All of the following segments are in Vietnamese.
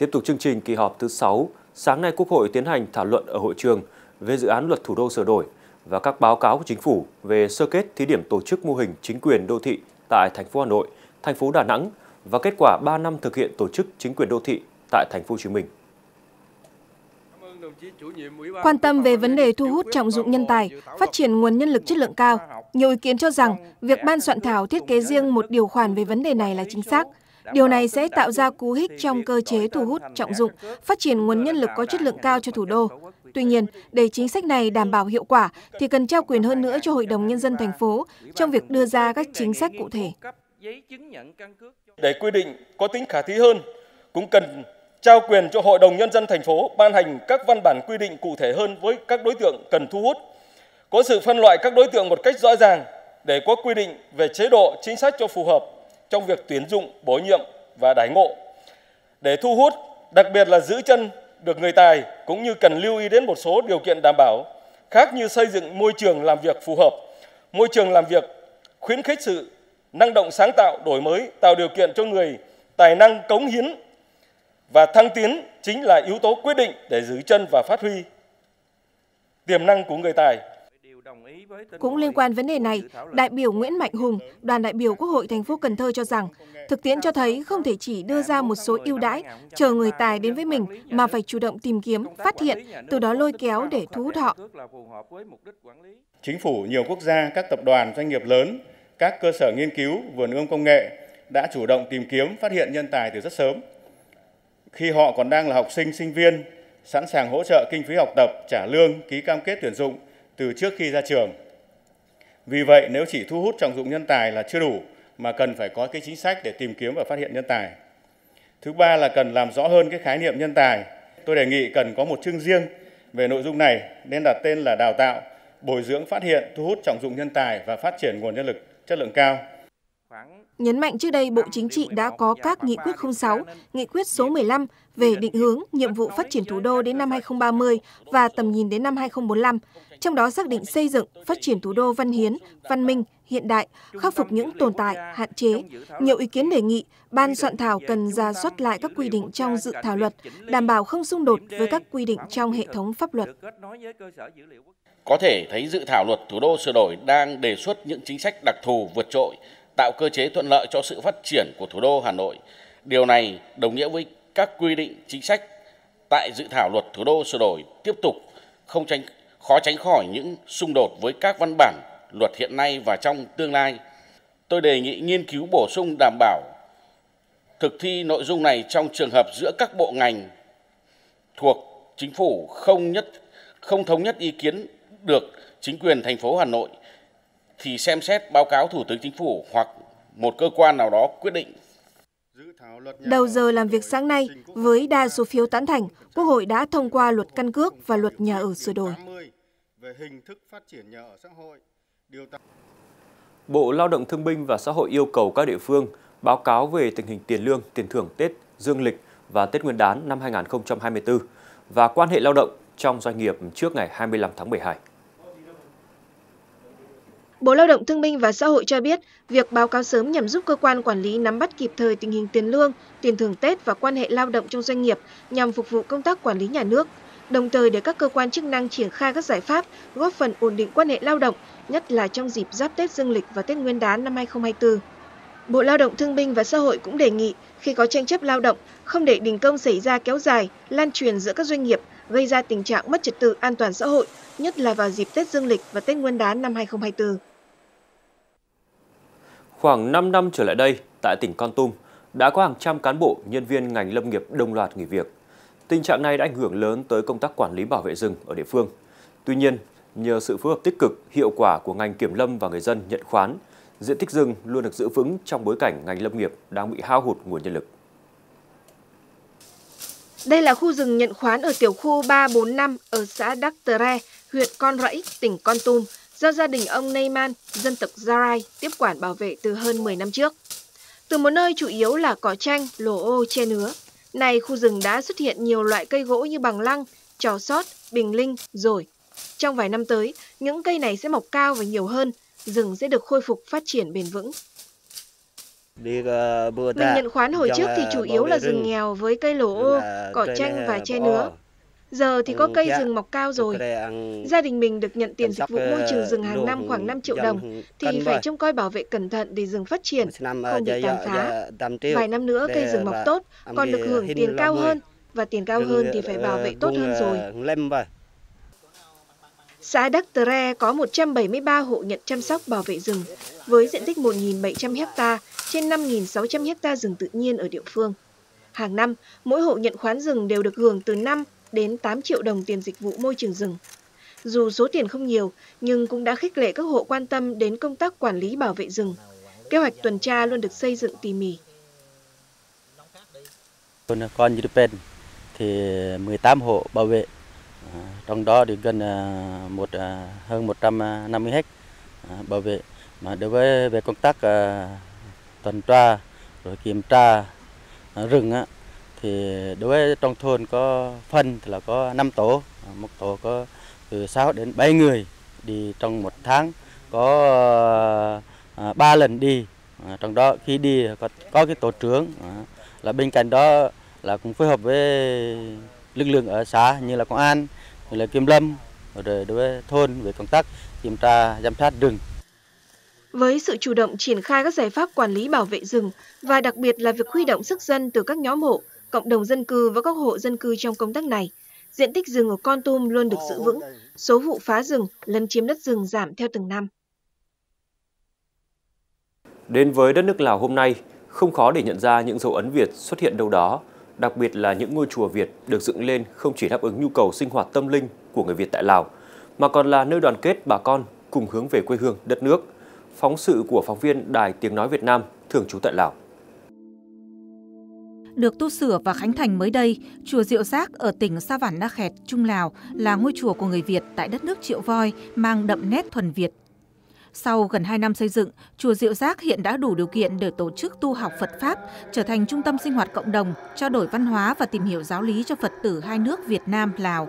Tiếp tục chương trình kỳ họp thứ 6, sáng nay Quốc hội tiến hành thảo luận ở hội trường về dự án luật thủ đô sửa đổi và các báo cáo của chính phủ về sơ kết thí điểm tổ chức mô hình chính quyền đô thị tại thành phố Hà Nội, thành phố Đà Nẵng và kết quả 3 năm thực hiện tổ chức chính quyền đô thị tại thành phố Hồ Chí Minh. Quan tâm về vấn đề thu hút trọng dụng nhân tài, phát triển nguồn nhân lực chất lượng cao, nhiều ý kiến cho rằng việc ban soạn thảo thiết kế riêng một điều khoản về vấn đề này là chính xác. Điều này sẽ tạo ra cú hích trong cơ chế thu hút trọng dụng, phát triển nguồn nhân lực có chất lượng cao cho thủ đô. Tuy nhiên, để chính sách này đảm bảo hiệu quả thì cần trao quyền hơn nữa cho Hội đồng Nhân dân thành phố trong việc đưa ra các chính sách cụ thể. Để quy định có tính khả thi hơn, cũng cần trao quyền cho Hội đồng Nhân dân thành phố ban hành các văn bản quy định cụ thể hơn với các đối tượng cần thu hút, có sự phân loại các đối tượng một cách rõ ràng để có quy định về chế độ chính sách cho phù hợp trong việc tuyển dụng, bổ nhiệm và đãi ngộ. Để thu hút, đặc biệt là giữ chân được người tài, cũng như cần lưu ý đến một số điều kiện đảm bảo khác như xây dựng môi trường làm việc phù hợp, môi trường làm việc khuyến khích sự năng động sáng tạo, đổi mới, tạo điều kiện cho người tài năng cống hiến và thăng tiến chính là yếu tố quyết định để giữ chân và phát huy tiềm năng của người tài. Cũng liên quan vấn đề này, đại biểu Nguyễn Mạnh Hùng, đoàn đại biểu Quốc hội thành phố Cần Thơ cho rằng, thực tiễn cho thấy không thể chỉ đưa ra một số ưu đãi chờ người tài đến với mình mà phải chủ động tìm kiếm, phát hiện, từ đó lôi kéo để thu hút họ. Chính phủ nhiều quốc gia, các tập đoàn, doanh nghiệp lớn, các cơ sở nghiên cứu, vườn ươm công nghệ đã chủ động tìm kiếm, phát hiện nhân tài từ rất sớm. Khi họ còn đang là học sinh, sinh viên, sẵn sàng hỗ trợ kinh phí học tập, trả lương, ký cam kết tuyển dụng từ trước khi ra trường. Vì vậy, nếu chỉ thu hút trọng dụng nhân tài là chưa đủ, mà cần phải có cái chính sách để tìm kiếm và phát hiện nhân tài. Thứ ba là cần làm rõ hơn cái khái niệm nhân tài. Tôi đề nghị cần có một chương riêng về nội dung này, nên đặt tên là đào tạo, bồi dưỡng, phát hiện, thu hút trọng dụng nhân tài và phát triển nguồn nhân lực chất lượng cao. Nhấn mạnh trước đây Bộ Chính trị đã có các nghị quyết 06, nghị quyết số 15 về định hướng, nhiệm vụ phát triển thủ đô đến năm 2030 và tầm nhìn đến năm 2045, trong đó xác định xây dựng, phát triển thủ đô văn hiến, văn minh, hiện đại, khắc phục những tồn tại, hạn chế. Nhiều ý kiến đề nghị ban soạn thảo cần rà soát lại các quy định trong dự thảo luật, đảm bảo không xung đột với các quy định trong hệ thống pháp luật. Có thể thấy dự thảo luật thủ đô sửa đổi đang đề xuất những chính sách đặc thù vượt trội, tạo cơ chế thuận lợi cho sự phát triển của thủ đô Hà Nội. Điều này đồng nghĩa với các quy định chính sách tại dự thảo luật thủ đô sửa đổi tiếp tục khó tránh khỏi những xung đột với các văn bản luật hiện nay và trong tương lai. Tôi đề nghị nghiên cứu bổ sung đảm bảo thực thi nội dung này trong trường hợp giữa các bộ ngành thuộc chính phủ không thống nhất ý kiến được chính quyền thành phố Hà Nội, thì xem xét báo cáo Thủ tướng Chính phủ hoặc một cơ quan nào đó quyết định. Đầu giờ làm việc sáng nay, với đa số phiếu tán thành, Quốc hội đã thông qua luật căn cước và luật nhà ở sửa đổi. Bộ Lao động Thương binh và Xã hội yêu cầu các địa phương báo cáo về tình hình tiền lương, tiền thưởng Tết Dương lịch và Tết Nguyên đán năm 2024 và quan hệ lao động trong doanh nghiệp trước ngày 25 tháng 12. Bộ Lao động Thương binh và Xã hội cho biết, việc báo cáo sớm nhằm giúp cơ quan quản lý nắm bắt kịp thời tình hình tiền lương, tiền thưởng Tết và quan hệ lao động trong doanh nghiệp nhằm phục vụ công tác quản lý nhà nước, đồng thời để các cơ quan chức năng triển khai các giải pháp góp phần ổn định quan hệ lao động, nhất là trong dịp giáp Tết Dương lịch và Tết Nguyên đán năm 2024. Bộ Lao động Thương binh và Xã hội cũng đề nghị khi có tranh chấp lao động, không để đình công xảy ra kéo dài, lan truyền giữa các doanh nghiệp, gây ra tình trạng mất trật tự an toàn xã hội, nhất là vào dịp Tết Dương lịch và Tết Nguyên đán năm 2024. Khoảng 5 năm trở lại đây, tại tỉnh Kon Tum, đã có hàng trăm cán bộ, nhân viên ngành lâm nghiệp đồng loạt nghỉ việc. Tình trạng này đã ảnh hưởng lớn tới công tác quản lý bảo vệ rừng ở địa phương. Tuy nhiên, nhờ sự phối hợp tích cực, hiệu quả của ngành kiểm lâm và người dân nhận khoán, diện tích rừng luôn được giữ vững trong bối cảnh ngành lâm nghiệp đang bị hao hụt nguồn nhân lực. Đây là khu rừng nhận khoán ở tiểu khu 345 ở xã Đắk Tơ, huyện Kon Rẫy, tỉnh Kon Tum, do gia đình ông Neyman, dân tộc Zarai, tiếp quản bảo vệ từ hơn 10 năm trước. Từ một nơi chủ yếu là cỏ tranh, lồ ô, che nứa, nay khu rừng đã xuất hiện nhiều loại cây gỗ như bằng lăng, trò sót, bình linh, rồi. Trong vài năm tới, những cây này sẽ mọc cao và nhiều hơn, rừng sẽ được khôi phục phát triển bền vững. Mình nhận khoán hồi trước thì chủ yếu là rừng nghèo với cây lỗ ô, cỏ chanh và tre nứa. Giờ thì có cây rừng mọc cao rồi. Gia đình mình được nhận tiền dịch vụ môi trường rừng hàng năm khoảng 5 triệu đồng, thì phải trông coi bảo vệ cẩn thận để rừng phát triển, không bị tàn phá. Vài năm nữa cây rừng mọc tốt, còn được hưởng tiền cao hơn, và tiền cao hơn thì phải bảo vệ tốt hơn rồi. Xã Đắk Tơ có 173 hộ nhận chăm sóc bảo vệ rừng, với diện tích 1.700 ha, trên 5.600 ha rừng tự nhiên ở địa phương. Hàng năm, mỗi hộ nhận khoán rừng đều được hưởng từ 5 đến 8 triệu đồng tiền dịch vụ môi trường rừng. Dù số tiền không nhiều, nhưng cũng đã khích lệ các hộ quan tâm đến công tác quản lý bảo vệ rừng. Kế hoạch tuần tra luôn được xây dựng tỉ mỉ. Kon Tum thì 18 hộ bảo vệ, trong đó thì gần hơn 150 ha bảo vệ. Mà đối với về công tác tuần tra rồi kiểm tra rừng á, thì đối với trong thôn có phân thì là có 5 tổ, một tổ có từ 6 đến 7 người đi trong một tháng, có 3 lần đi. Trong đó khi đi có cái tổ trưởng, là bên cạnh đó là cũng phối hợp với lực lượng ở xã như là công an, như là kiểm lâm, rồi đối với thôn về công tác kiểm tra giám sát rừng. Với sự chủ động triển khai các giải pháp quản lý bảo vệ rừng và đặc biệt là việc huy động sức dân từ các nhóm hộ, cộng đồng dân cư và các hộ dân cư trong công tác này, diện tích rừng ở Kon Tum luôn được giữ vững, số vụ phá rừng, lấn chiếm đất rừng giảm theo từng năm. Đến với đất nước Lào hôm nay, không khó để nhận ra những dấu ấn Việt xuất hiện đâu đó, đặc biệt là những ngôi chùa Việt được dựng lên không chỉ đáp ứng nhu cầu sinh hoạt tâm linh của người Việt tại Lào, mà còn là nơi đoàn kết bà con cùng hướng về quê hương đất nước. Phóng sự của phóng viên Đài Tiếng Nói Việt Nam, thường trú tại Lào. Được tu sửa và khánh thành mới đây, chùa Diệu Giác ở tỉnh Sa Vản Na Khẹt, Trung Lào là ngôi chùa của người Việt tại đất nước Triệu Voi, mang đậm nét thuần Việt. Sau gần 2 năm xây dựng, chùa Diệu Giác hiện đã đủ điều kiện để tổ chức tu học Phật Pháp, trở thành trung tâm sinh hoạt cộng đồng, trao đổi văn hóa và tìm hiểu giáo lý cho Phật tử hai nước Việt Nam, Lào.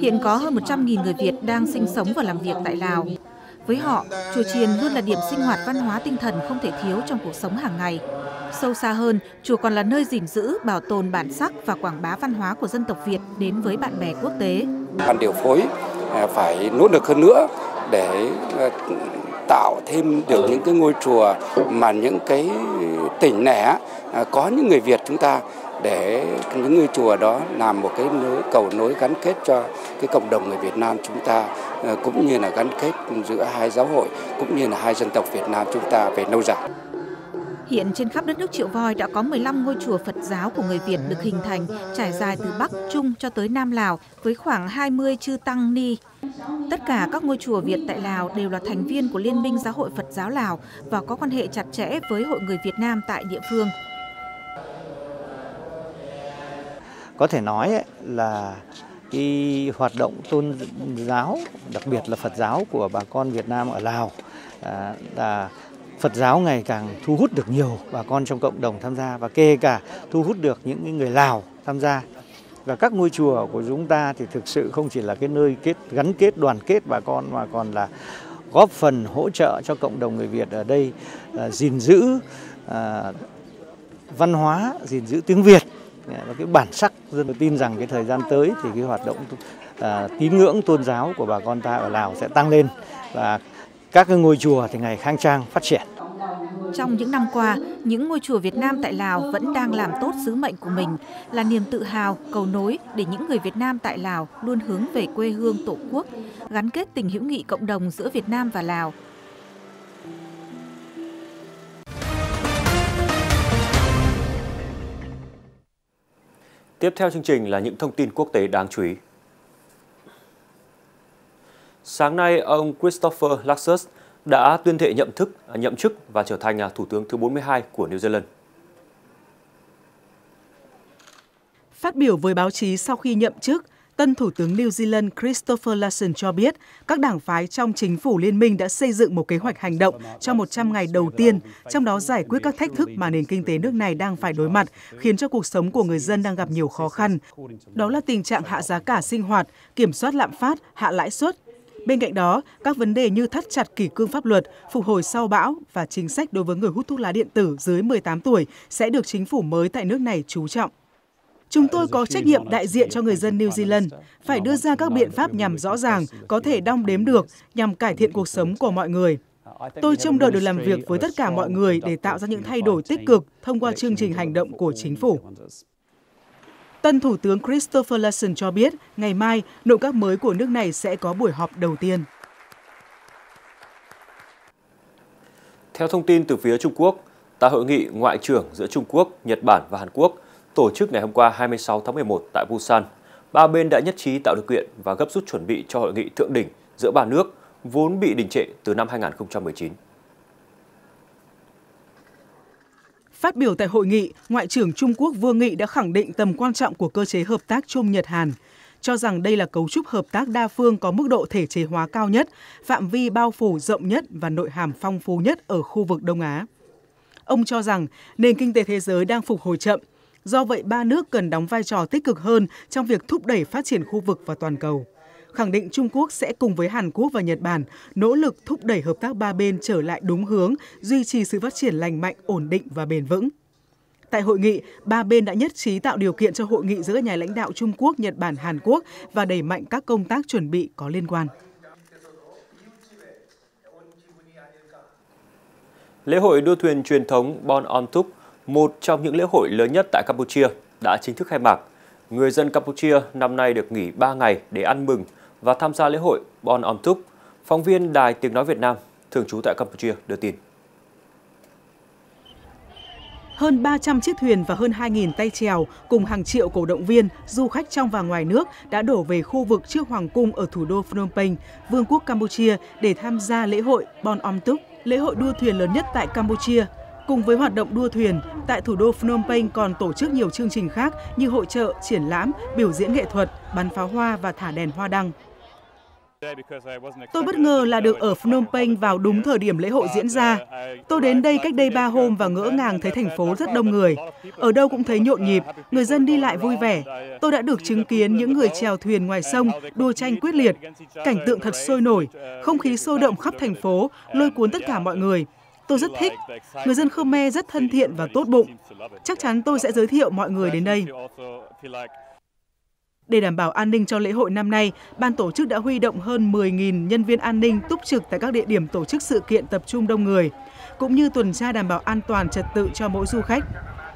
Hiện có hơn 100.000 người Việt đang sinh sống và làm việc tại Lào. Với họ, chùa chiền luôn là điểm sinh hoạt văn hóa tinh thần không thể thiếu trong cuộc sống hàng ngày. Sâu xa hơn, chùa còn là nơi gìn giữ, bảo tồn bản sắc và quảng bá văn hóa của dân tộc Việt đến với bạn bè quốc tế. Ban điều phối phải nỗ lực hơn nữa để tạo thêm được những cái ngôi chùa mà những cái tỉnh lẻ có những người Việt chúng ta, để những ngôi chùa đó làm một cái cầu nối gắn kết cho cái cộng đồng người Việt Nam chúng ta, cũng như là gắn kết giữa hai giáo hội, cũng như là hai dân tộc Việt Nam chúng ta về lâu dài. Hiện trên khắp đất nước Triệu Voi đã có 15 ngôi chùa Phật giáo của người Việt được hình thành, trải dài từ Bắc, Trung cho tới Nam Lào với khoảng 20 chư tăng ni. Tất cả các ngôi chùa Việt tại Lào đều là thành viên của Liên minh Giáo hội Phật giáo Lào và có quan hệ chặt chẽ với Hội người Việt Nam tại địa phương. Có thể nói là cái hoạt động tôn giáo, đặc biệt là Phật giáo của bà con Việt Nam ở Lào, là Phật giáo ngày càng thu hút được nhiều bà con trong cộng đồng tham gia, và kể cả thu hút được những người Lào tham gia. Và các ngôi chùa của chúng ta thì thực sự không chỉ là cái nơi gắn kết đoàn kết bà con, mà còn là góp phần hỗ trợ cho cộng đồng người Việt ở đây gìn giữ văn hóa, gìn giữ tiếng Việt và cái bản sắc. Dân tin rằng cái thời gian tới thì cái hoạt động tín ngưỡng tôn giáo của bà con ta ở Lào sẽ tăng lên và các ngôi chùa thì ngày khang trang phát triển. Trong những năm qua, những ngôi chùa Việt Nam tại Lào vẫn đang làm tốt sứ mệnh của mình, là niềm tự hào, cầu nối để những người Việt Nam tại Lào luôn hướng về quê hương Tổ quốc, gắn kết tình hữu nghị cộng đồng giữa Việt Nam và Lào. Tiếp theo chương trình là những thông tin quốc tế đáng chú ý. Sáng nay, ông Christopher Luxon đã tuyên thệ nhậm chức và trở thành Thủ tướng thứ 42 của New Zealand. Phát biểu với báo chí sau khi nhậm chức, tân Thủ tướng New Zealand Christopher Luxon cho biết các đảng phái trong chính phủ liên minh đã xây dựng một kế hoạch hành động cho 100 ngày đầu tiên, trong đó giải quyết các thách thức mà nền kinh tế nước này đang phải đối mặt, khiến cho cuộc sống của người dân đang gặp nhiều khó khăn. Đó là tình trạng hạ giá cả sinh hoạt, kiểm soát lạm phát, hạ lãi suất. Bên cạnh đó, các vấn đề như thắt chặt kỷ cương pháp luật, phục hồi sau bão và chính sách đối với người hút thuốc lá điện tử dưới 18 tuổi sẽ được chính phủ mới tại nước này chú trọng. Chúng tôi có trách nhiệm đại diện cho người dân New Zealand, phải đưa ra các biện pháp nhằm rõ ràng, có thể đong đếm được, nhằm cải thiện cuộc sống của mọi người. Tôi trông đợi được làm việc với tất cả mọi người để tạo ra những thay đổi tích cực thông qua chương trình hành động của chính phủ. Tân Thủ tướng Christopher Luxon cho biết, ngày mai, nội các mới của nước này sẽ có buổi họp đầu tiên. Theo thông tin từ phía Trung Quốc, tại hội nghị ngoại trưởng giữa Trung Quốc, Nhật Bản và Hàn Quốc tổ chức ngày hôm qua 26 tháng 11 tại Busan, ba bên đã nhất trí tạo điều kiện và gấp rút chuẩn bị cho hội nghị thượng đỉnh giữa ba nước vốn bị đình trệ từ năm 2019. Phát biểu tại hội nghị, Ngoại trưởng Trung Quốc Vương Nghị đã khẳng định tầm quan trọng của cơ chế hợp tác Trung-Nhật-Hàn, cho rằng đây là cấu trúc hợp tác đa phương có mức độ thể chế hóa cao nhất, phạm vi bao phủ rộng nhất và nội hàm phong phú nhất ở khu vực Đông Á. Ông cho rằng nền kinh tế thế giới đang phục hồi chậm, do vậy ba nước cần đóng vai trò tích cực hơn trong việc thúc đẩy phát triển khu vực và toàn cầu. Khẳng định Trung Quốc sẽ cùng với Hàn Quốc và Nhật Bản nỗ lực thúc đẩy hợp tác ba bên trở lại đúng hướng, duy trì sự phát triển lành mạnh, ổn định và bền vững. Tại hội nghị, ba bên đã nhất trí tạo điều kiện cho hội nghị giữa nhà lãnh đạo Trung Quốc, Nhật Bản, Hàn Quốc và đẩy mạnh các công tác chuẩn bị có liên quan. Lễ hội đua thuyền truyền thống Bon Om Tuk, một trong những lễ hội lớn nhất tại Campuchia, đã chính thức khai mạc. Người dân Campuchia năm nay được nghỉ 3 ngày để ăn mừng và tham gia lễ hội Bon Om Tuk. Phóng viên Đài Tiếng Nói Việt Nam, thường trú tại Campuchia đưa tin. Hơn 300 chiếc thuyền và hơn 2.000 tay chèo cùng hàng triệu cổ động viên, du khách trong và ngoài nước đã đổ về khu vực trước Hoàng cung ở thủ đô Phnom Penh, Vương quốc Campuchia để tham gia lễ hội Bon Om Tuk, lễ hội đua thuyền lớn nhất tại Campuchia. Cùng với hoạt động đua thuyền, tại thủ đô Phnom Penh còn tổ chức nhiều chương trình khác như hội chợ, triển lãm, biểu diễn nghệ thuật, bắn pháo hoa và thả đèn hoa đăng. Tôi bất ngờ là được ở Phnom Penh vào đúng thời điểm lễ hội diễn ra. Tôi đến đây cách đây 3 hôm và ngỡ ngàng thấy thành phố rất đông người. Ở đâu cũng thấy nhộn nhịp, người dân đi lại vui vẻ. Tôi đã được chứng kiến những người chèo thuyền ngoài sông, đua tranh quyết liệt. Cảnh tượng thật sôi nổi, không khí sôi động khắp thành phố, lôi cuốn tất cả mọi người. Tôi rất thích. Người dân Khmer rất thân thiện và tốt bụng. Chắc chắn tôi sẽ giới thiệu mọi người đến đây. Để đảm bảo an ninh cho lễ hội năm nay, ban tổ chức đã huy động hơn 10.000 nhân viên an ninh túc trực tại các địa điểm tổ chức sự kiện tập trung đông người, cũng như tuần tra đảm bảo an toàn trật tự cho mỗi du khách.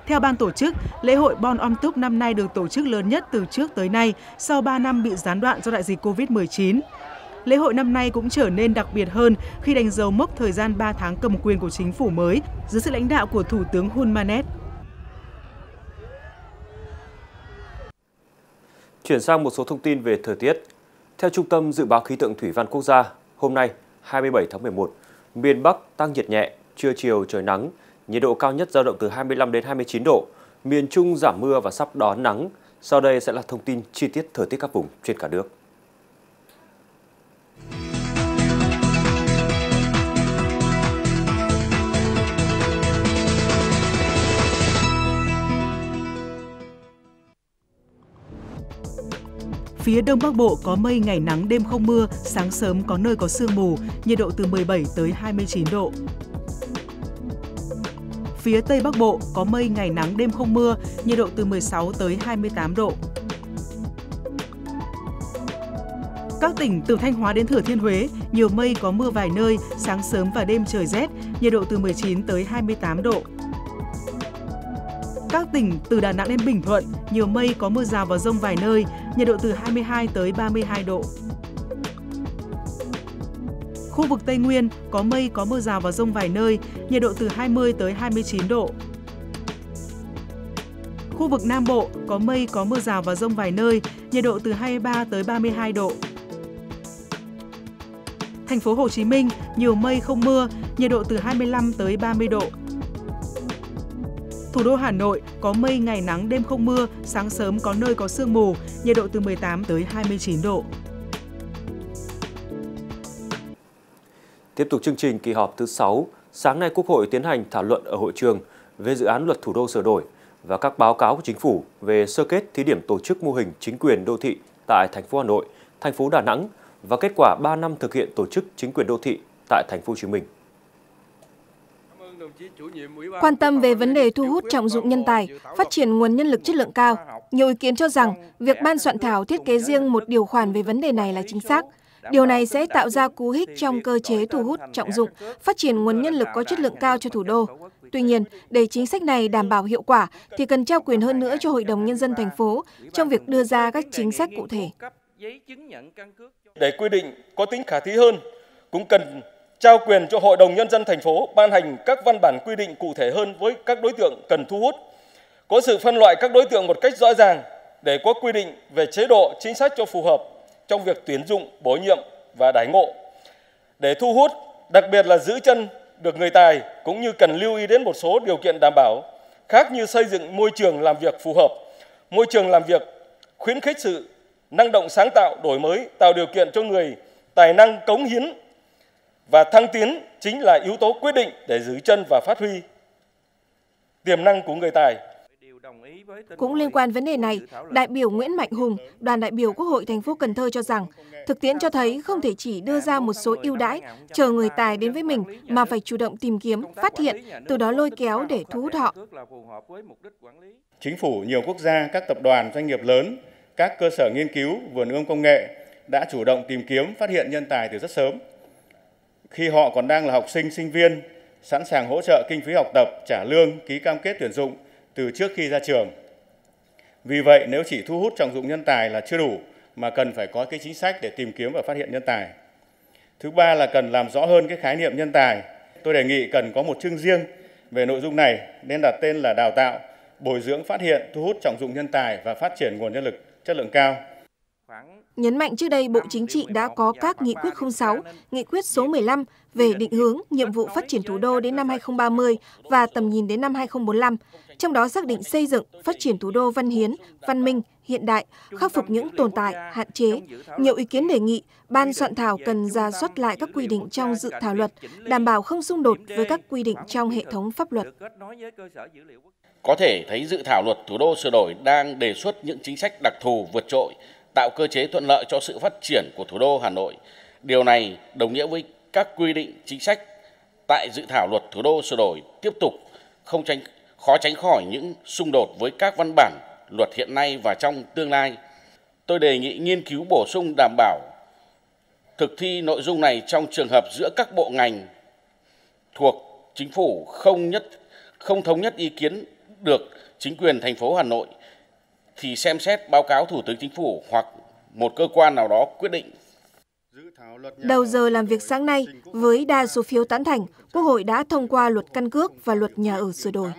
Theo ban tổ chức, lễ hội Bon Om Tuk năm nay được tổ chức lớn nhất từ trước tới nay sau 3 năm bị gián đoạn do đại dịch COVID-19. Lễ hội năm nay cũng trở nên đặc biệt hơn khi đánh dấu mốc thời gian 3 tháng cầm quyền của chính phủ mới dưới sự lãnh đạo của Thủ tướng Hun Manet. Chuyển sang một số thông tin về thời tiết. Theo Trung tâm Dự báo Khí tượng Thủy văn Quốc gia, hôm nay 27 tháng 11, miền Bắc tăng nhiệt nhẹ, trưa chiều trời nắng, nhiệt độ cao nhất dao động từ 25 đến 29 độ, miền Trung giảm mưa và sắp đón nắng. Sau đây sẽ là thông tin chi tiết thời tiết các vùng trên cả nước. Phía Đông Bắc Bộ có mây, ngày nắng, đêm không mưa, sáng sớm có nơi có sương mù, nhiệt độ từ 17 tới 29 độ. Phía Tây Bắc Bộ có mây, ngày nắng, đêm không mưa, nhiệt độ từ 16 tới 28 độ. Các tỉnh từ Thanh Hóa đến Thừa Thiên Huế, nhiều mây có mưa vài nơi, sáng sớm và đêm trời rét, nhiệt độ từ 19 tới 28 độ. Các tỉnh từ Đà Nẵng đến Bình Thuận, nhiều mây có mưa rào và dông vài nơi, nhiệt độ từ 22 tới 32 độ. Khu vực Tây Nguyên có mây có mưa rào và dông vài nơi, nhiệt độ từ 20 tới 29 độ. Khu vực Nam Bộ có mây có mưa rào và dông vài nơi, nhiệt độ từ 23 tới 32 độ. Thành phố Hồ Chí Minh, nhiều mây không mưa, nhiệt độ từ 25 tới 30 độ. Thủ đô Hà Nội có mây, ngày nắng, đêm không mưa, sáng sớm có nơi có sương mù, nhiệt độ từ 18 tới 29 độ. Tiếp tục chương trình kỳ họp thứ 6, sáng nay Quốc hội tiến hành thảo luận ở hội trường về dự án luật thủ đô sửa đổi và các báo cáo của chính phủ về sơ kết thí điểm tổ chức mô hình chính quyền đô thị tại thành phố Hà Nội, thành phố Đà Nẵng và kết quả 3 năm thực hiện tổ chức chính quyền đô thị tại thành phố Hồ Chí Minh. Quan tâm về vấn đề thu hút trọng dụng nhân tài, phát triển nguồn nhân lực chất lượng cao, nhiều ý kiến cho rằng việc ban soạn thảo thiết kế riêng một điều khoản về vấn đề này là chính xác. Điều này sẽ tạo ra cú hích trong cơ chế thu hút trọng dụng, phát triển nguồn nhân lực có chất lượng cao cho thủ đô. Tuy nhiên, để chính sách này đảm bảo hiệu quả thì cần trao quyền hơn nữa cho Hội đồng Nhân dân thành phố trong việc đưa ra các chính sách cụ thể. Để quy định có tính khả thi hơn, cũng cần trao quyền cho Hội đồng Nhân dân thành phố ban hành các văn bản quy định cụ thể hơn với các đối tượng cần thu hút, có sự phân loại các đối tượng một cách rõ ràng để có quy định về chế độ chính sách cho phù hợp trong việc tuyển dụng, bổ nhiệm và đãi ngộ. Để thu hút, đặc biệt là giữ chân được người tài, cũng như cần lưu ý đến một số điều kiện đảm bảo khác như xây dựng môi trường làm việc phù hợp, môi trường làm việc khuyến khích sự năng động sáng tạo, đổi mới, tạo điều kiện cho người tài năng cống hiến và thăng tiến chính là yếu tố quyết định để giữ chân và phát huy tiềm năng của người tài. Cũng liên quan vấn đề này, đại biểu Nguyễn Mạnh Hùng, đoàn đại biểu Quốc hội thành phố Cần Thơ cho rằng, thực tiễn cho thấy không thể chỉ đưa ra một số ưu đãi chờ người tài đến với mình mà phải chủ động tìm kiếm, phát hiện, từ đó lôi kéo để thu hút họ. Chính phủ nhiều quốc gia, các tập đoàn, doanh nghiệp lớn, các cơ sở nghiên cứu, vườn ươm công nghệ đã chủ động tìm kiếm, phát hiện nhân tài từ rất sớm. Khi họ còn đang là học sinh, sinh viên, sẵn sàng hỗ trợ kinh phí học tập, trả lương, ký cam kết tuyển dụng từ trước khi ra trường. Vì vậy, nếu chỉ thu hút trọng dụng nhân tài là chưa đủ, mà cần phải có cái chính sách để tìm kiếm và phát hiện nhân tài. Thứ ba là cần làm rõ hơn cái khái niệm nhân tài. Tôi đề nghị cần có một chương riêng về nội dung này, nên đặt tên là đào tạo, bồi dưỡng, phát hiện, thu hút trọng dụng nhân tài và phát triển nguồn nhân lực chất lượng cao. Nhấn mạnh trước đây, Bộ Chính trị đã có các nghị quyết 06, nghị quyết số 15 về định hướng, nhiệm vụ phát triển thủ đô đến năm 2030 và tầm nhìn đến năm 2045, trong đó xác định xây dựng, phát triển thủ đô văn hiến, văn minh, hiện đại, khắc phục những tồn tại, hạn chế. Nhiều ý kiến đề nghị, ban soạn thảo cần rà soát lại các quy định trong dự thảo luật, đảm bảo không xung đột với các quy định trong hệ thống pháp luật. Có thể thấy dự thảo luật thủ đô sửa đổi đang đề xuất những chính sách đặc thù vượt trội, tạo cơ chế thuận lợi cho sự phát triển của thủ đô Hà Nội. Điều này đồng nghĩa với các quy định chính sách tại dự thảo luật thủ đô sửa đổi tiếp tục khó tránh khỏi những xung đột với các văn bản luật hiện nay và trong tương lai. Tôi đề nghị nghiên cứu bổ sung đảm bảo thực thi nội dung này trong trường hợp giữa các bộ ngành thuộc chính phủ không thống nhất ý kiến được chính quyền thành phố Hà Nội thì xem xét báo cáo Thủ tướng Chính phủ hoặc một cơ quan nào đó quyết định. Đầu giờ làm việc sáng nay, với đa số phiếu tán thành, Quốc hội đã thông qua luật căn cước và luật nhà ở sửa đổi.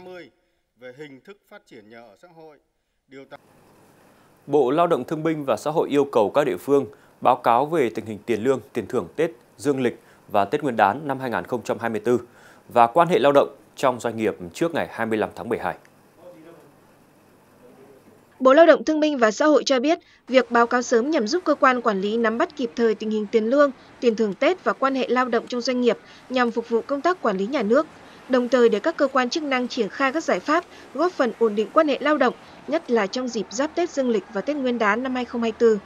Bộ Lao động Thương binh và Xã hội yêu cầu các địa phương báo cáo về tình hình tiền lương, tiền thưởng Tết Dương lịch và Tết Nguyên đán năm 2024 và quan hệ lao động trong doanh nghiệp trước ngày 25 tháng 12. Bộ Lao động Thương binh và Xã hội cho biết, việc báo cáo sớm nhằm giúp cơ quan quản lý nắm bắt kịp thời tình hình tiền lương, tiền thưởng Tết và quan hệ lao động trong doanh nghiệp nhằm phục vụ công tác quản lý nhà nước, đồng thời để các cơ quan chức năng triển khai các giải pháp góp phần ổn định quan hệ lao động, nhất là trong dịp giáp Tết Dương lịch và Tết Nguyên đán năm 2024.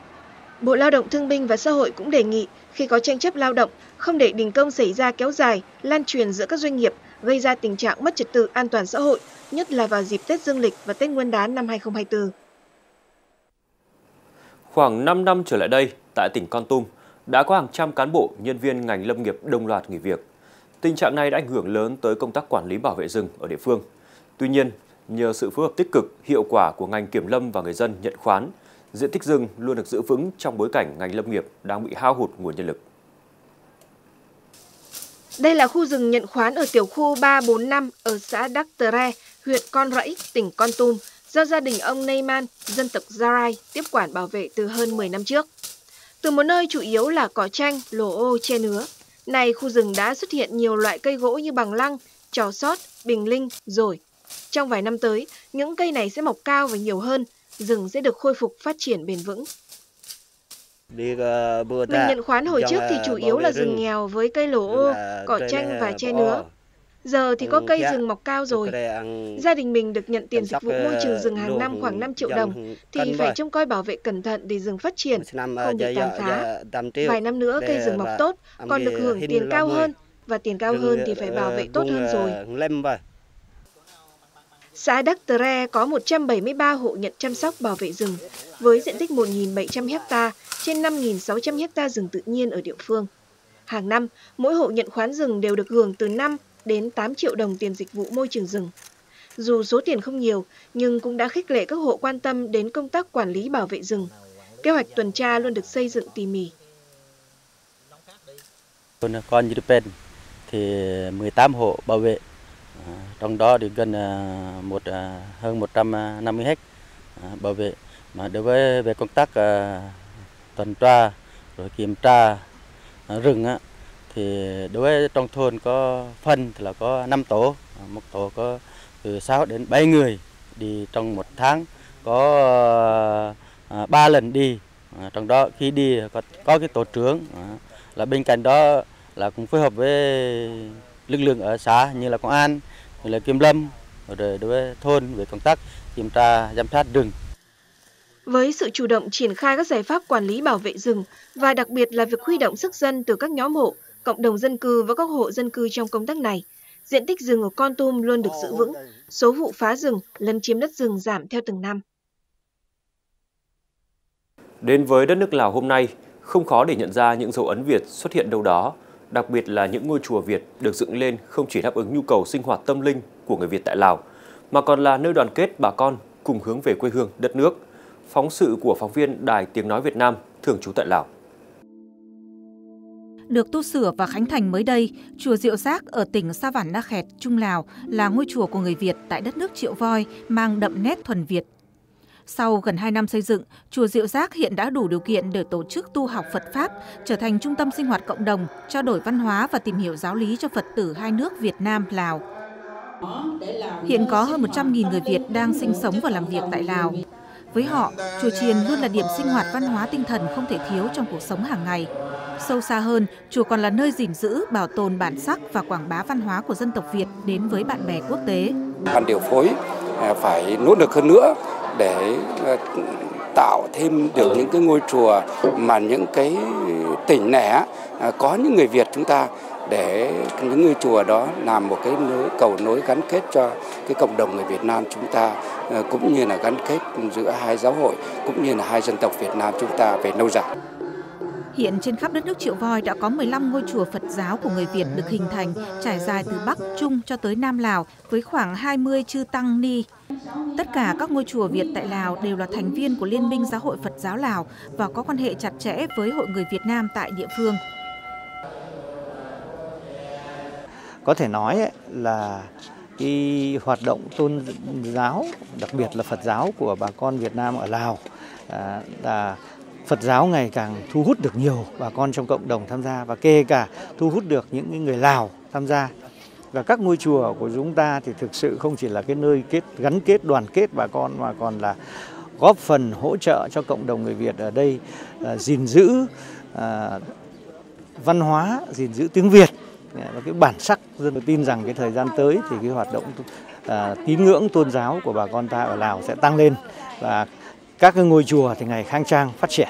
Bộ Lao động Thương binh và Xã hội cũng đề nghị khi có tranh chấp lao động, không để đình công xảy ra kéo dài, lan truyền giữa các doanh nghiệp, gây ra tình trạng mất trật tự an toàn xã hội, nhất là vào dịp Tết Dương lịch và Tết Nguyên đán năm 2024. Khoảng 5 năm trở lại đây, tại tỉnh Kon Tum, đã có hàng trăm cán bộ, nhân viên ngành lâm nghiệp đồng loạt nghỉ việc. Tình trạng này đã ảnh hưởng lớn tới công tác quản lý bảo vệ rừng ở địa phương. Tuy nhiên, nhờ sự phối hợp tích cực, hiệu quả của ngành kiểm lâm và người dân nhận khoán, diện tích rừng luôn được giữ vững trong bối cảnh ngành lâm nghiệp đang bị hao hụt nguồn nhân lực. Đây là khu rừng nhận khoán ở tiểu khu 345 ở xã Đắk Tơ, huyện Kon Rẫy, tỉnh Kon Tum, do gia đình ông Neyman, dân tộc Zarai, tiếp quản bảo vệ từ hơn 10 năm trước. Từ một nơi chủ yếu là cỏ tranh, lồ ô, che nứa, nay khu rừng đã xuất hiện nhiều loại cây gỗ như bằng lăng, trò sót, bình linh, dồi. Trong vài năm tới, những cây này sẽ mọc cao và nhiều hơn, rừng sẽ được khôi phục phát triển bền vừng. Mình nhận khoán hồi trước thì chủ yếu là rừng nghèo với cây lồ ô, cỏ tranh và che nứa. Giờ thì có cây rừng mọc cao rồi. Gia đình mình được nhận tiền dịch vụ môi trường rừng hàng năm khoảng 5 triệu đồng, thì phải trông coi bảo vệ cẩn thận để rừng phát triển, không bị tàn phá. Vài năm nữa cây rừng mọc tốt, còn được hưởng tiền cao hơn, và tiền cao hơn thì phải bảo vệ tốt hơn rồi. Xã Đắk Tơ có 173 hộ nhận chăm sóc bảo vệ rừng, với diện tích 1.700 ha, trên 5.600 ha rừng tự nhiên ở địa phương. Hàng năm, mỗi hộ nhận khoán rừng đều được hưởng từ 5 đến 8 triệu đồng tiền dịch vụ môi trường rừng. Dù số tiền không nhiều, nhưng cũng đã khích lệ các hộ quan tâm đến công tác quản lý bảo vệ rừng. Kế hoạch tuần tra luôn được xây dựng tỉ mỉ. Kon Tum thì 18 hộ bảo vệ, trong đó thì gần hơn 150 ha bảo vệ. Mà đối với về công tác tuần tra rồi kiểm tra rừng á, thì đối với trong thôn có phân thì là có 5 tổ, một tổ có từ 6 đến 7 người đi trong một tháng, có 3 lần đi, trong đó khi đi có cái tổ trưởng, là bên cạnh đó là cũng phối hợp với lực lượng ở xã như là công an, như là kiểm lâm, rồi đối với thôn về công tác kiểm tra giám sát rừng. Với sự chủ động triển khai các giải pháp quản lý bảo vệ rừng và đặc biệt là việc huy động sức dân từ các nhóm hộ, cộng đồng dân cư và các hộ dân cư trong công tác này, diện tích rừng ở Kon Tum luôn được giữ vững, số vụ phá rừng, lấn chiếm đất rừng giảm theo từng năm. Đến với đất nước Lào hôm nay, không khó để nhận ra những dấu ấn Việt xuất hiện đâu đó, đặc biệt là những ngôi chùa Việt được dựng lên không chỉ đáp ứng nhu cầu sinh hoạt tâm linh của người Việt tại Lào, mà còn là nơi đoàn kết bà con cùng hướng về quê hương đất nước. Phóng sự của phóng viên Đài Tiếng Nói Việt Nam, thường trú tại Lào. Được tu sửa và khánh thành mới đây, chùa Diệu Giác ở tỉnh Sa Vản Na Khẹt, Trung Lào là ngôi chùa của người Việt tại đất nước Triệu Voi, mang đậm nét thuần Việt. Sau gần 2 năm xây dựng, chùa Diệu Giác hiện đã đủ điều kiện để tổ chức tu học Phật Pháp, trở thành trung tâm sinh hoạt cộng đồng, trao đổi văn hóa và tìm hiểu giáo lý cho Phật tử hai nước Việt Nam, Lào. Hiện có hơn 100.000 người Việt đang sinh sống và làm việc tại Lào. Với họ, chùa chiền luôn là điểm sinh hoạt văn hóa tinh thần không thể thiếu trong cuộc sống hàng ngày. Sâu xa hơn, chùa còn là nơi gìn giữ, bảo tồn bản sắc và quảng bá văn hóa của dân tộc Việt đến với bạn bè quốc tế. Ban điều phối phải nỗ lực hơn nữa để tạo thêm được những cái ngôi chùa mà những cái tỉnh lẻ có những người Việt chúng ta, để những ngôi chùa đó làm một cái cầu nối gắn kết cho cái cộng đồng người Việt Nam chúng ta, cũng như là gắn kết giữa hai giáo hội, cũng như là hai dân tộc Việt Nam chúng ta về lâu dài. Hiện trên khắp đất nước Triệu Voi đã có 15 ngôi chùa Phật giáo của người Việt được hình thành, trải dài từ Bắc, Trung cho tới Nam Lào với khoảng 20 chư Tăng Ni. Tất cả các ngôi chùa Việt tại Lào đều là thành viên của Liên minh Giáo hội Phật giáo Lào và có quan hệ chặt chẽ với Hội người Việt Nam tại địa phương. Có thể nói là cái hoạt động tôn giáo, đặc biệt là Phật giáo của bà con Việt Nam ở Lào, là Phật giáo ngày càng thu hút được nhiều bà con trong cộng đồng tham gia, và kể cả thu hút được những người Lào tham gia. Và các ngôi chùa của chúng ta thì thực sự không chỉ là cái nơi gắn kết đoàn kết bà con, mà còn là góp phần hỗ trợ cho cộng đồng người Việt ở đây gìn giữ văn hóa, gìn giữ tiếng Việt và cái bản sắc. Tôi tin rằng cái thời gian tới thì cái hoạt động tín ngưỡng tôn giáo của bà con ta ở Lào sẽ tăng lên và các ngôi chùa thì ngày khang trang phát triển.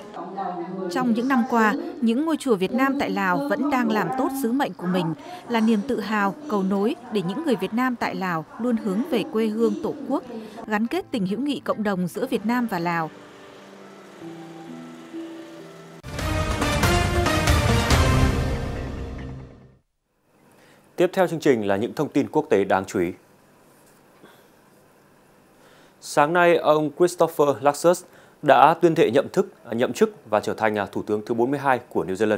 Trong những năm qua, những ngôi chùa Việt Nam tại Lào vẫn đang làm tốt sứ mệnh của mình, là niềm tự hào, cầu nối để những người Việt Nam tại Lào luôn hướng về quê hương Tổ quốc, gắn kết tình hữu nghị cộng đồng giữa Việt Nam và Lào. Tiếp theo chương trình là những thông tin quốc tế đáng chú ý. Sáng nay, ông Christopher Luxon đã tuyên thệ nhậm chức và trở thành Thủ tướng thứ 42 của New Zealand.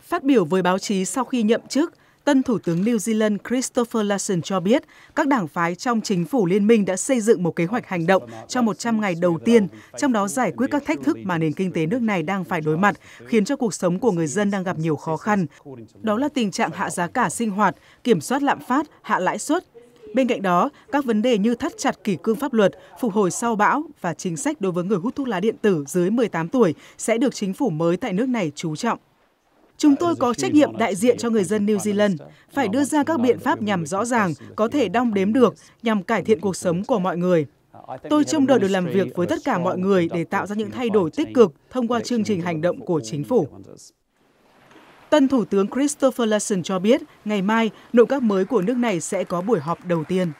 Phát biểu với báo chí sau khi nhậm chức, tân Thủ tướng New Zealand Christopher Luxon cho biết các đảng phái trong chính phủ liên minh đã xây dựng một kế hoạch hành động cho 100 ngày đầu tiên, trong đó giải quyết các thách thức mà nền kinh tế nước này đang phải đối mặt, khiến cho cuộc sống của người dân đang gặp nhiều khó khăn. Đó là tình trạng hạ giá cả sinh hoạt, kiểm soát lạm phát, hạ lãi suất. Bên cạnh đó, các vấn đề như thắt chặt kỷ cương pháp luật, phục hồi sau bão và chính sách đối với người hút thuốc lá điện tử dưới 18 tuổi sẽ được chính phủ mới tại nước này chú trọng. Chúng tôi có trách nhiệm đại diện cho người dân New Zealand, phải đưa ra các biện pháp nhằm rõ ràng, có thể đong đếm được, nhằm cải thiện cuộc sống của mọi người. Tôi trông đợi được làm việc với tất cả mọi người để tạo ra những thay đổi tích cực thông qua chương trình hành động của chính phủ. Tân Thủ tướng Christopher Luxon cho biết, ngày mai, nội các mới của nước này sẽ có buổi họp đầu tiên.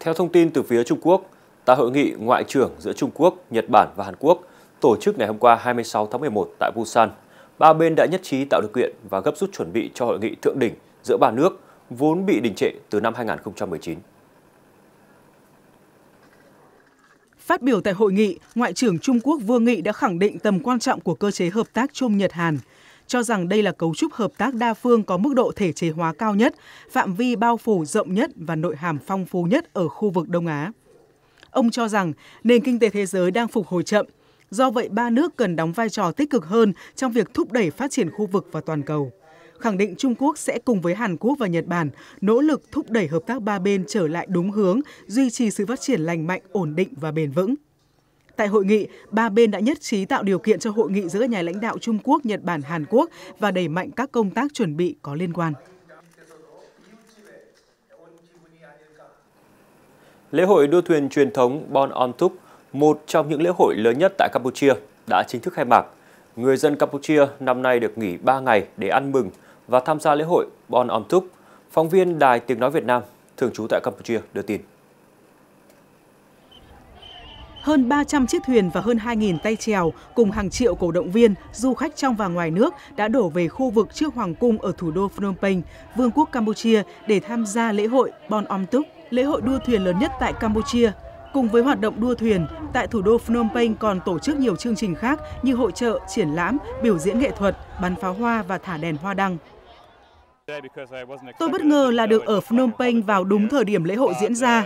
Theo thông tin từ phía Trung Quốc, tại hội nghị ngoại trưởng giữa Trung Quốc, Nhật Bản và Hàn Quốc tổ chức ngày hôm qua 26 tháng 11 tại Busan, ba bên đã nhất trí tạo điều kiện và gấp rút chuẩn bị cho hội nghị thượng đỉnh giữa ba nước vốn bị đình trệ từ năm 2019. Phát biểu tại hội nghị, Ngoại trưởng Trung Quốc Vương Nghị đã khẳng định tầm quan trọng của cơ chế hợp tác Trung-Nhật-Hàn, cho rằng đây là cấu trúc hợp tác đa phương có mức độ thể chế hóa cao nhất, phạm vi bao phủ rộng nhất và nội hàm phong phú nhất ở khu vực Đông Á. Ông cho rằng nền kinh tế thế giới đang phục hồi chậm, do vậy ba nước cần đóng vai trò tích cực hơn trong việc thúc đẩy phát triển khu vực và toàn cầu. Khẳng định Trung Quốc sẽ cùng với Hàn Quốc và Nhật Bản nỗ lực thúc đẩy hợp tác ba bên trở lại đúng hướng, duy trì sự phát triển lành mạnh, ổn định và bền vững. Tại hội nghị, ba bên đã nhất trí tạo điều kiện cho hội nghị giữa nhà lãnh đạo Trung Quốc, Nhật Bản, Hàn Quốc và đẩy mạnh các công tác chuẩn bị có liên quan. Lễ hội đua thuyền truyền thống Bon Om Tuk, một trong những lễ hội lớn nhất tại Campuchia, đã chính thức khai mạc. Người dân Campuchia năm nay được nghỉ 3 ngày để ăn mừng và tham gia lễ hội Bon Om Tuk. Phóng viên Đài Tiếng Nói Việt Nam, thường trú tại Campuchia đưa tin. Hơn 300 chiếc thuyền và hơn 2.000 tay chèo cùng hàng triệu cổ động viên, du khách trong và ngoài nước đã đổ về khu vực trước Hoàng cung ở thủ đô Phnom Penh, Vương quốc Campuchia để tham gia lễ hội Bon Om Tuk, lễ hội đua thuyền lớn nhất tại Campuchia. Cùng với hoạt động đua thuyền, tại thủ đô Phnom Penh còn tổ chức nhiều chương trình khác như hội chợ, triển lãm, biểu diễn nghệ thuật, bắn pháo hoa và thả đèn hoa đăng. Tôi bất ngờ là được ở Phnom Penh vào đúng thời điểm lễ hội diễn ra.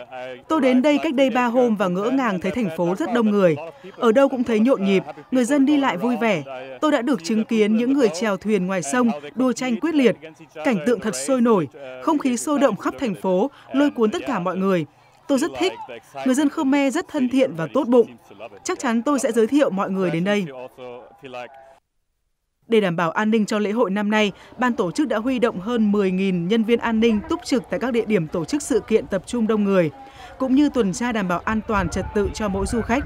Tôi đến đây cách đây 3 hôm và ngỡ ngàng thấy thành phố rất đông người. Ở đâu cũng thấy nhộn nhịp, người dân đi lại vui vẻ. Tôi đã được chứng kiến những người chèo thuyền ngoài sông, đua tranh quyết liệt. Cảnh tượng thật sôi nổi, không khí sôi động khắp thành phố, lôi cuốn tất cả mọi người. Tôi rất thích. Người dân Khmer rất thân thiện và tốt bụng. Chắc chắn tôi sẽ giới thiệu mọi người đến đây. Để đảm bảo an ninh cho lễ hội năm nay, ban tổ chức đã huy động hơn 10.000 nhân viên an ninh túc trực tại các địa điểm tổ chức sự kiện tập trung đông người, cũng như tuần tra đảm bảo an toàn trật tự cho mỗi du khách.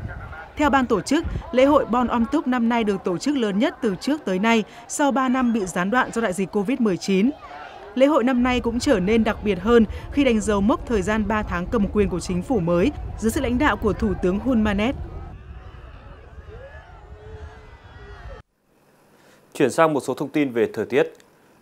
Theo ban tổ chức, lễ hội Bon Om Tuk năm nay được tổ chức lớn nhất từ trước tới nay sau 3 năm bị gián đoạn do đại dịch COVID-19. Lễ hội năm nay cũng trở nên đặc biệt hơn khi đánh dấu mốc thời gian 3 tháng cầm quyền của chính phủ mới dưới sự lãnh đạo của Thủ tướng Hun Manet. Chuyển sang một số thông tin về thời tiết.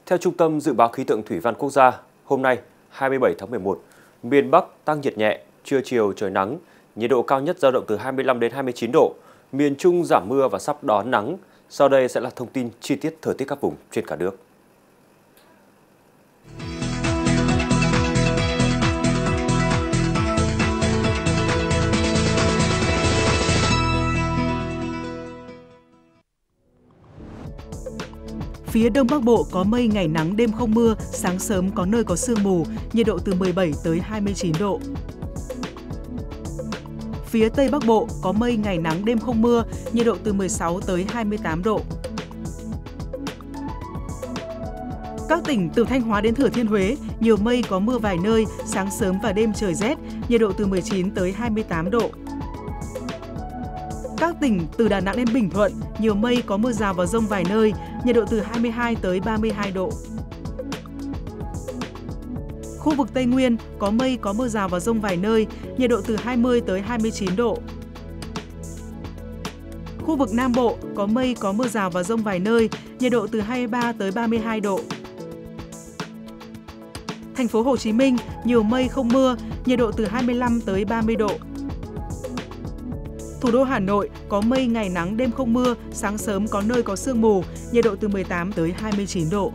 Theo Trung tâm Dự báo Khí tượng Thủy văn Quốc gia, hôm nay 27 tháng 11, miền Bắc tăng nhiệt nhẹ, trưa chiều trời nắng, nhiệt độ cao nhất dao động từ 25 đến 29 độ, miền Trung giảm mưa và sắp đón nắng. Sau đây sẽ là thông tin chi tiết thời tiết các vùng trên cả nước. Phía Đông Bắc Bộ có mây, ngày nắng, đêm không mưa, sáng sớm có nơi có sương mù, nhiệt độ từ 17 tới 29 độ. Phía Tây Bắc Bộ có mây, ngày nắng, đêm không mưa, nhiệt độ từ 16 tới 28 độ. Các tỉnh từ Thanh Hóa đến Thừa Thiên Huế, nhiều mây có mưa vài nơi, sáng sớm và đêm trời rét, nhiệt độ từ 19 tới 28 độ. Các tỉnh từ Đà Nẵng đến Bình Thuận, nhiều mây có mưa rào và dông vài nơi, nhiệt độ từ 22 tới 32 độ. Khu vực Tây Nguyên có mây có mưa rào và dông vài nơi, nhiệt độ từ 20 tới 29 độ. Khu vực Nam Bộ có mây có mưa rào và dông vài nơi, nhiệt độ từ 23 tới 32 độ. Thành phố Hồ Chí Minh, nhiều mây không mưa, nhiệt độ từ 25 tới 30 độ. Thủ đô Hà Nội có mây, ngày nắng, đêm không mưa, sáng sớm có nơi có sương mù, nhiệt độ từ 18 tới 29 độ.